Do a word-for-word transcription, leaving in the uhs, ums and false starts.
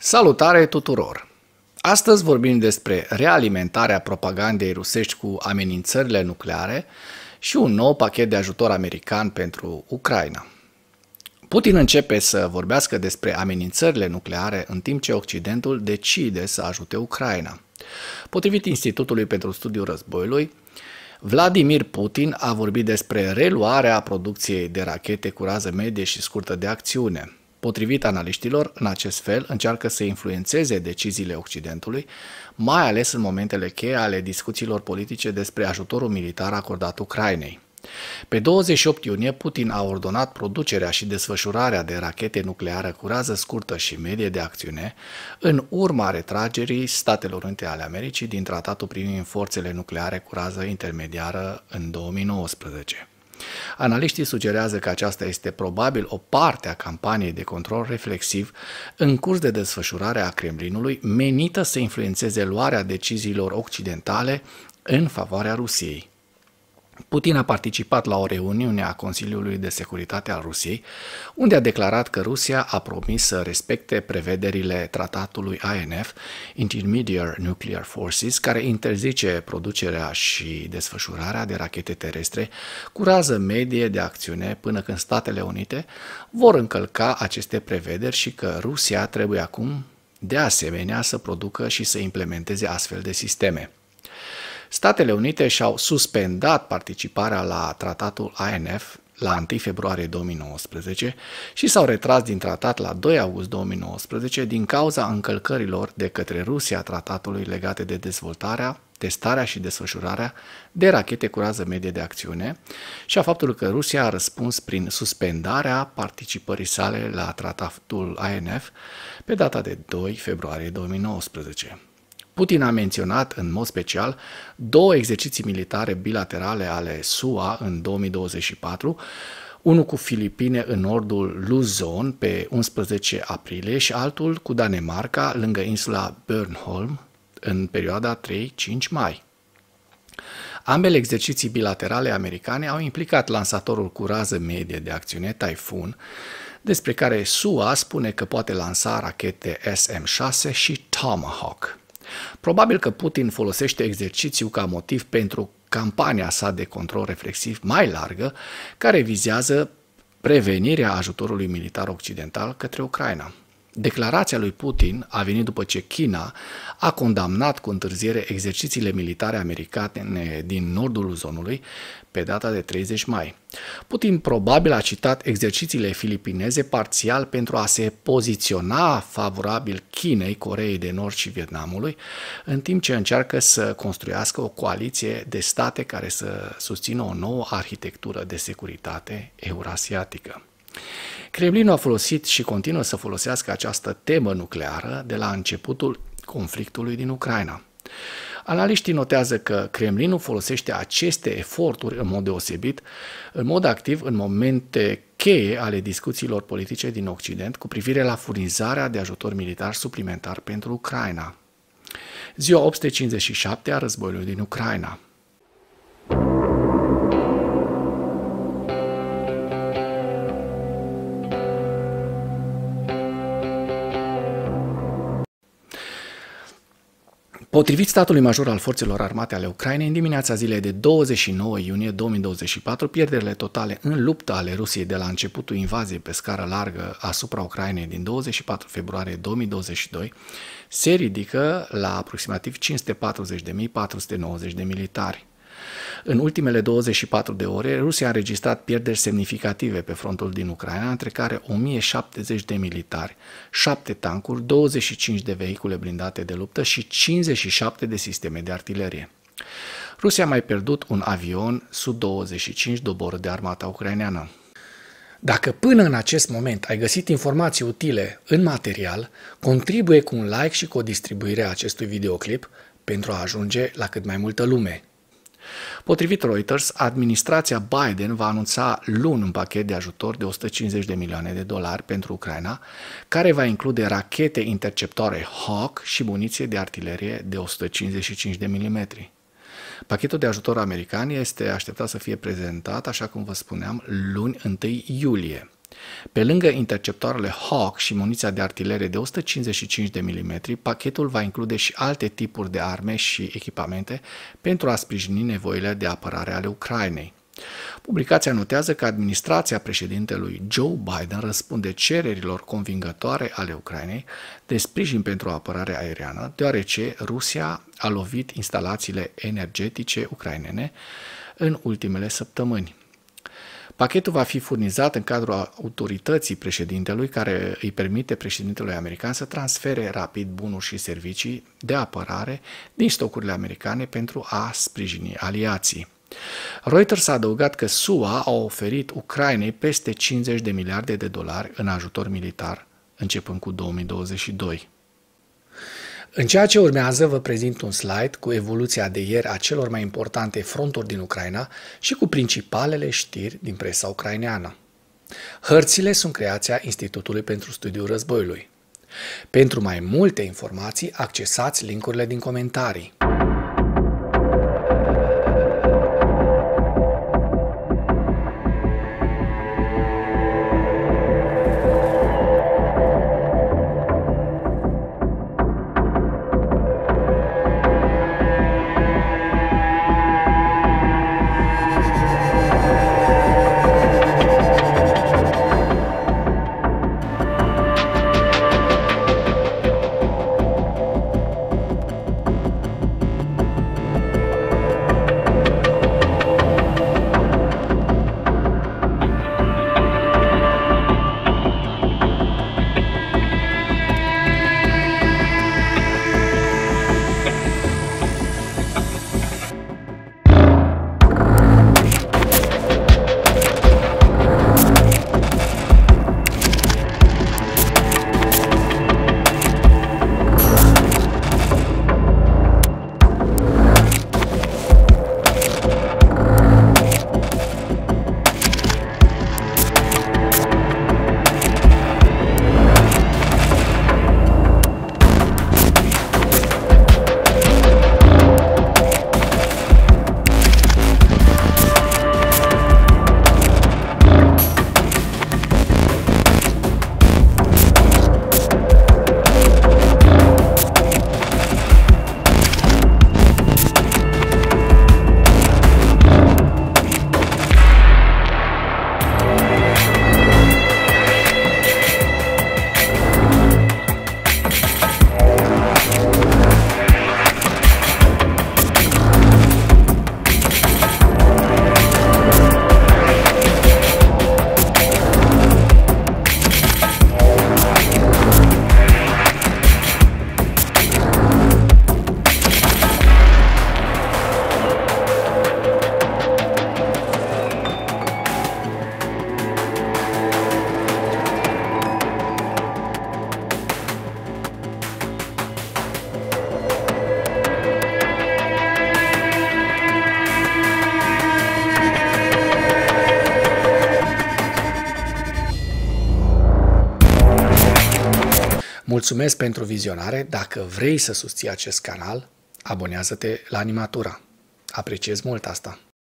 Salutare tuturor! Astăzi vorbim despre realimentarea propagandei rusești cu amenințările nucleare și un nou pachet de ajutor american pentru Ucraina. Putin începe să vorbească despre amenințările nucleare în timp ce Occidentul decide să ajute Ucraina. Potrivit Institutului pentru Studiul Războiului, Vladimir Putin a vorbit despre reluarea producției de rachete cu rază medie și scurtă de acțiune. Potrivit analiștilor, în acest fel încearcă să influențeze deciziile Occidentului, mai ales în momentele cheie ale discuțiilor politice despre ajutorul militar acordat Ucrainei. Pe douăzeci și opt iunie, Putin a ordonat producerea și desfășurarea de rachete nucleare cu rază scurtă și medie de acțiune, în urma retragerii Statelor Unite ale Americii din tratatul privind forțele nucleare cu rază intermediară în două mii nouăsprezece. Analiștii sugerează că aceasta este probabil o parte a campaniei de control reflexiv în curs de desfășurare a Kremlinului, menită să influențeze luarea deciziilor occidentale în favoarea Rusiei. Putin a participat la o reuniune a Consiliului de Securitate al Rusiei, unde a declarat că Rusia a promis să respecte prevederile tratatului I N F, Intermediate Nuclear Forces, care interzice producerea și desfășurarea de rachete terestre cu rază medie de acțiune până când Statele Unite vor încălca aceste prevederi și că Rusia trebuie acum, de asemenea, să producă și să implementeze astfel de sisteme. Statele Unite și-au suspendat participarea la tratatul I N F la întâi februarie două mii nouăsprezece și s-au retras din tratat la doi august două mii nouăsprezece din cauza încălcărilor de către Rusia tratatului legate de dezvoltarea, testarea și desfășurarea de rachete cu rază medie de acțiune și a faptului că Rusia a răspuns prin suspendarea participării sale la tratatul I N F pe data de doi februarie două mii nouăsprezece. Putin a menționat în mod special două exerciții militare bilaterale ale S U A în două mii douăzeci și patru, unul cu Filipine în nordul Luzon pe unsprezece aprilie și altul cu Danemarca lângă insula Bornholm în perioada trei cinci mai. Ambele exerciții bilaterale americane au implicat lansatorul cu rază medie de acțiune Typhoon, despre care S U A spune că poate lansa rachete S M șase și Tomahawk. Probabil că Putin folosește exercițiul ca motiv pentru campania sa de control reflexiv mai largă, care vizează prevenirea ajutorului militar occidental către Ucraina. Declarația lui Putin a venit după ce China a condamnat cu întârziere exercițiile militare americane din nordul Luzonului pe data de treizeci mai. Putin probabil a citat exercițiile filipineze parțial pentru a se poziționa favorabil Chinei, Coreei de Nord și Vietnamului, în timp ce încearcă să construiască o coaliție de state care să susțină o nouă arhitectură de securitate eurasiatică. Kremlinul a folosit și continuă să folosească această temă nucleară de la începutul conflictului din Ucraina. Analiștii notează că Kremlinul folosește aceste eforturi în mod deosebit, în mod activ, în momente cheie ale discuțiilor politice din Occident cu privire la furnizarea de ajutor militar suplimentar pentru Ucraina. Ziua opt sute cincizeci și șapte a războiului din Ucraina. Potrivit statului major al forțelor armate ale Ucrainei, în dimineața zilei de douăzeci și nouă iunie două mii douăzeci și patru, pierderile totale în luptă ale Rusiei de la începutul invaziei pe scară largă asupra Ucrainei din douăzeci și patru februarie două mii douăzeci și doi se ridică la aproximativ cinci sute patruzeci de mii patru sute nouăzeci de militari. În ultimele douăzeci și patru de ore, Rusia a înregistrat pierderi semnificative pe frontul din Ucraina, între care o mie șaptezeci de militari, șapte tancuri, douăzeci și cinci de vehicule blindate de luptă și cincizeci și șapte de sisteme de artilerie. Rusia a mai pierdut un avion Su douăzeci și cinci doborât de armata ucraineană. Dacă până în acest moment ai găsit informații utile în material, contribuie cu un like și cu o distribuire a acestui videoclip pentru a ajunge la cât mai multă lume. Potrivit Reuters, administrația Biden va anunța luni un pachet de ajutor de o sută cincizeci de milioane de dolari pentru Ucraina, care va include rachete interceptoare Hawk și muniție de artilerie de o sută cincizeci și cinci de milimetri. Pachetul de ajutor american este așteptat să fie prezentat, așa cum vă spuneam, luni, întâi iulie. Pe lângă interceptoarele Hawk și muniția de artilerie de o sută cincizeci și cinci de milimetri, pachetul va include și alte tipuri de arme și echipamente pentru a sprijini nevoile de apărare ale Ucrainei. Publicația notează că administrația președintelui Joe Biden răspunde cererilor convingătoare ale Ucrainei de sprijin pentru apărare aeriană, deoarece Rusia a lovit instalațiile energetice ucrainene în ultimele săptămâni. Pachetul va fi furnizat în cadrul autorității președintelui, care îi permite președintelui american să transfere rapid bunuri și servicii de apărare din stocurile americane pentru a sprijini aliații. Reuters a adăugat că S U A a oferit Ucrainei peste cincizeci de miliarde de dolari în ajutor militar, începând cu două mii douăzeci și doi. În ceea ce urmează vă prezint un slide cu evoluția de ieri a celor mai importante fronturi din Ucraina și cu principalele știri din presa ucraineană. Hărțile sunt creația Institutului pentru Studiul Războiului. Pentru mai multe informații, accesați link-urile din comentarii. Mulțumesc pentru vizionare. Dacă vrei să susții acest canal, abonează-te la Animatura. Apreciez mult asta!